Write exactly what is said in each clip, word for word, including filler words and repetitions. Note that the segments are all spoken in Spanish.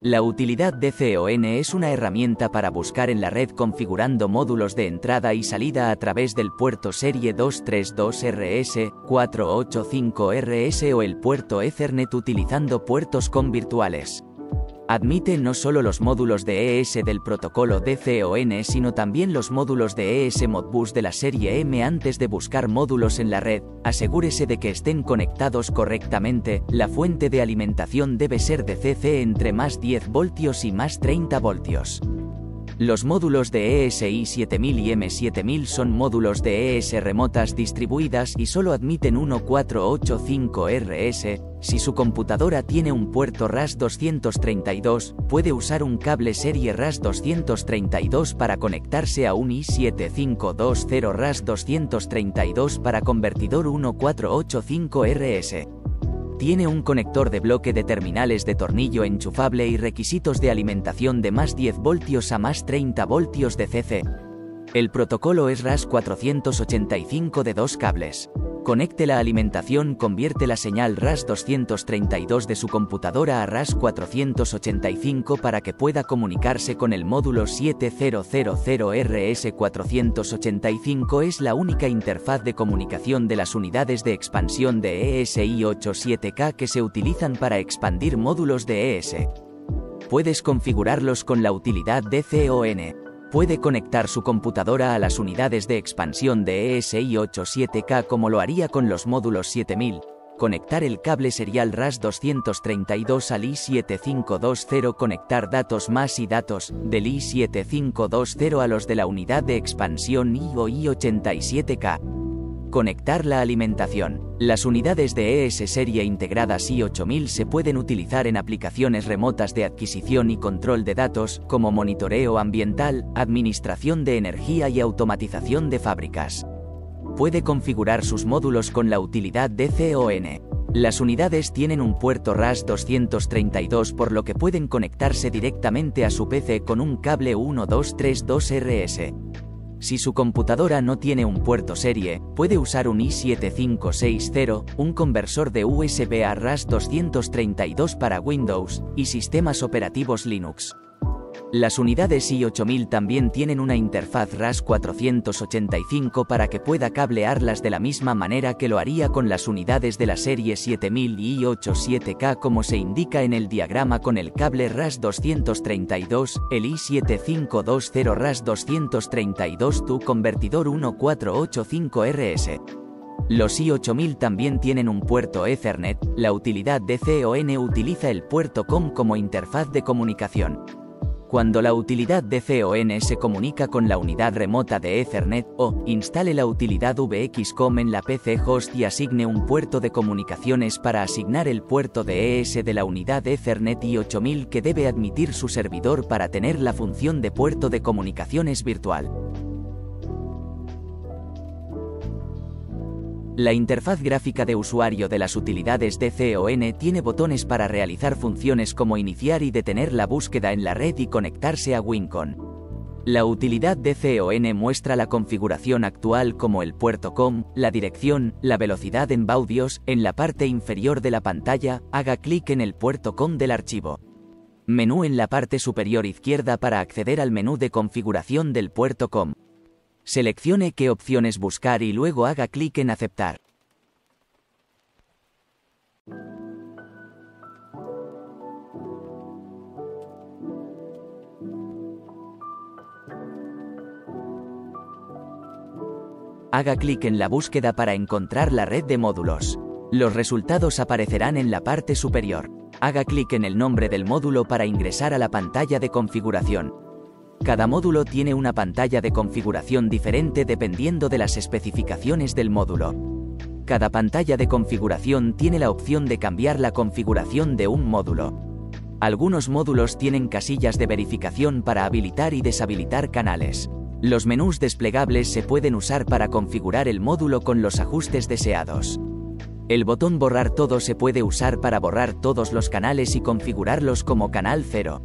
La utilidad D C O N es una herramienta para buscar en la red configurando módulos de entrada y salida a través del puerto serie doscientos treinta y dos R S cuatrocientos ochenta y cinco R S o el puerto Ethernet utilizando puertos C O M virtuales. Admite no solo los módulos de E S del protocolo D C O N sino también los módulos de E S Modbus de la serie M. Antes de buscar módulos en la red, asegúrese de que estén conectados correctamente. La fuente de alimentación debe ser de C C entre más diez voltios y más treinta voltios. Los módulos de E S I siete mil y M siete mil son módulos de E S remotas distribuidas y solo admiten catorce ochenta y cinco R S. Si su computadora tiene un puerto R A S doscientos treinta y dos, puede usar un cable serie R A S doscientos treinta y dos para conectarse a un I setenta y cinco veinte R A S doscientos treinta y dos para convertidor catorce ochenta y cinco R S. Tiene un conector de bloque de terminales de tornillo enchufable y requisitos de alimentación de más diez voltios a más treinta voltios de C C. El protocolo es R A S cuatrocientos ochenta y cinco de dos cables. Conecte la alimentación, convierte la señal R A S doscientos treinta y dos de su computadora a R A S cuatrocientos ochenta y cinco para que pueda comunicarse con el módulo setecientos R S cuatrocientos ochenta y cinco. Es la única interfaz de comunicación de las unidades de expansión de E S I ochenta y siete K que se utilizan para expandir módulos de E S. Puedes configurarlos con la utilidad D C O N. Puede conectar su computadora a las unidades de expansión de E S I ochenta y siete K como lo haría con los módulos siete mil, conectar el cable serial R A S doscientos treinta y dos al I setenta y cinco veinte, conectar datos más y datos del I setenta y cinco veinte a los de la unidad de expansión I o I ochenta y siete K. Conectar la alimentación. Las unidades de E S serie integradas I ocho mil se pueden utilizar en aplicaciones remotas de adquisición y control de datos, como monitoreo ambiental, administración de energía y automatización de fábricas. Puede configurar sus módulos con la utilidad D C O N. Las unidades tienen un puerto R A S doscientos treinta y dos por lo que pueden conectarse directamente a su P C con un cable doce treinta y dos R S. Si su computadora no tiene un puerto serie, puede usar un I setenta y cinco sesenta, un conversor de U S B a R A S doscientos treinta y dos para Windows y sistemas operativos Linux. Las unidades I ocho mil también tienen una interfaz R A S cuatrocientos ochenta y cinco para que pueda cablearlas de la misma manera que lo haría con las unidades de la serie siete mil y I ochenta y siete K, como se indica en el diagrama con el cable R A S doscientos treinta y dos, el I setenta y cinco veinte R A S doscientos treinta y dos tu convertidor catorce ochenta y cinco R S. Los I ocho mil también tienen un puerto Ethernet. La utilidad D C O N utiliza el puerto C O M como interfaz de comunicación. Cuando la utilidad D C O N se comunica con la unidad remota de Ethernet, o instale la utilidad V X COM en la P C host y asigne un puerto de comunicaciones para asignar el puerto de E S de la unidad Ethernet I ocho mil que debe admitir su servidor para tener la función de puerto de comunicaciones virtual. La interfaz gráfica de usuario de las utilidades D C O N tiene botones para realizar funciones como iniciar y detener la búsqueda en la red y conectarse a WinCon. La utilidad D C O N muestra la configuración actual como el puerto C O M, la dirección, la velocidad en baudios. En la parte inferior de la pantalla, haga clic en el puerto C O M del archivo. Menú en la parte superior izquierda para acceder al menú de configuración del puerto C O M. Seleccione qué opciones buscar y luego haga clic en aceptar. Haga clic en la búsqueda para encontrar la red de módulos. Los resultados aparecerán en la parte superior. Haga clic en el nombre del módulo para ingresar a la pantalla de configuración. Cada módulo tiene una pantalla de configuración diferente dependiendo de las especificaciones del módulo. Cada pantalla de configuración tiene la opción de cambiar la configuración de un módulo. Algunos módulos tienen casillas de verificación para habilitar y deshabilitar canales. Los menús desplegables se pueden usar para configurar el módulo con los ajustes deseados. El botón borrar todo se puede usar para borrar todos los canales y configurarlos como canal cero.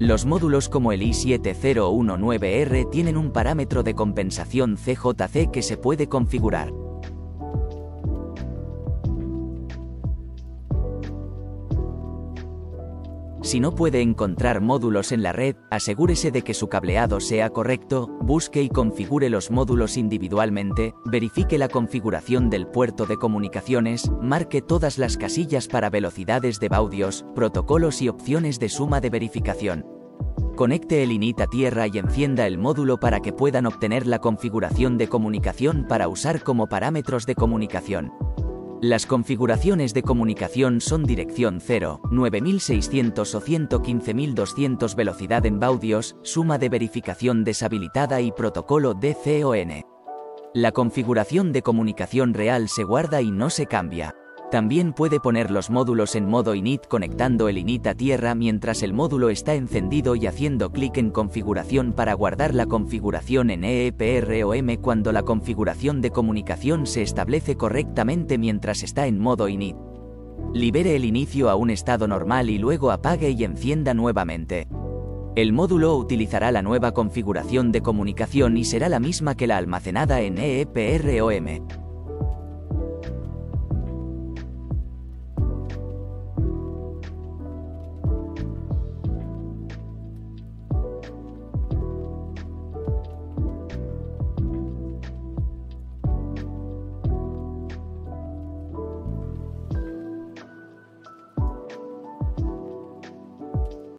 Los módulos como el I setenta diecinueve R tienen un parámetro de compensación C J C que se puede configurar. Si no puede encontrar módulos en la red, asegúrese de que su cableado sea correcto, busque y configure los módulos individualmente, verifique la configuración del puerto de comunicaciones, marque todas las casillas para velocidades de baudios, protocolos y opciones de suma de verificación. Conecte el I N I T a tierra y encienda el módulo para que puedan obtener la configuración de comunicación para usar como parámetros de comunicación. Las configuraciones de comunicación son dirección cero, nueve mil seiscientos o ciento quince mil doscientos, velocidad en baudios, suma de verificación deshabilitada y protocolo D C O N. La configuración de comunicación real se guarda y no se cambia. También puede poner los módulos en modo I N I T conectando el I N I T a tierra mientras el módulo está encendido y haciendo clic en configuración para guardar la configuración en E E P R O M cuando la configuración de comunicación se establece correctamente mientras está en modo I N I T. Libere el inicio a un estado normal y luego apague y encienda nuevamente. El módulo utilizará la nueva configuración de comunicación y será la misma que la almacenada en E E P R O M.